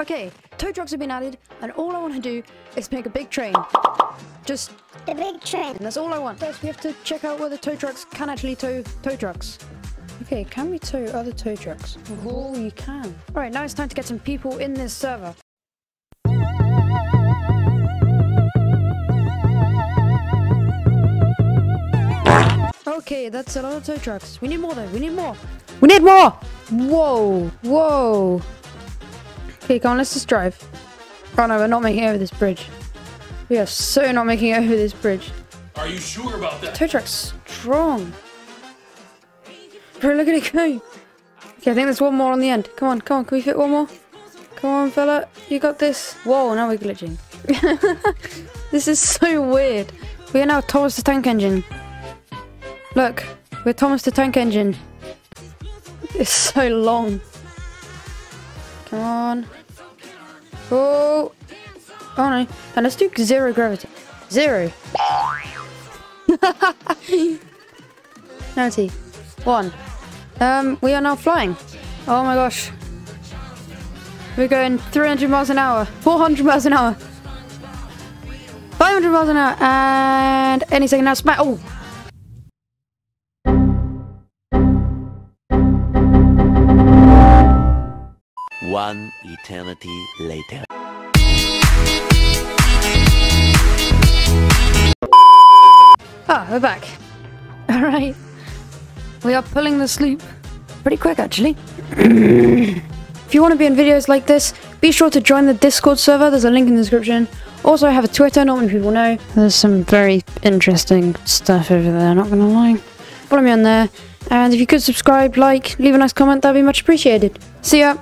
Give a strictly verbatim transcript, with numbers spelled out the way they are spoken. Okay, two trucks have been added, and all I want to do is make a big train. Just the big train. And that's all I want. First, we have to check out whether tow trucks can actually tow tow trucks. Okay, can we tow other tow trucks? Oh, you can. All right, now it's time to get some people in this server. Okay, that's a lot of tow trucks. We need more though. We need more. We need more. Whoa, whoa. Okay, come on, let's just drive. Oh no, we're not making it over this bridge. We are so not making it over this bridge. Are you sure about that? Tow truck's strong. Bro, look at it go. Okay, I think there's one more on the end. Come on, come on, can we fit one more? Come on, fella, you got this. Whoa, now we're glitching. This is so weird. We are now Thomas the Tank Engine. Look, we're Thomas the Tank Engine. It's so long. Come on. Oh. Oh no. And let's do zero gravity. Zero. ninety. One. Um, we are now flying. Oh my gosh. We're going three hundred miles an hour. four hundred miles an hour. five hundred miles an hour. And any second now, smack. Oh. One eternity later. Ah, we're back. Alright. We are pulling the sloop. Pretty quick, actually. If you want to be in videos like this, be sure to join the Discord server. There's a link in the description. Also, I have a Twitter, not many people know. There's some very interesting stuff over there, not gonna lie. Follow me on there. And if you could subscribe, like, leave a nice comment, that'd be much appreciated. See ya!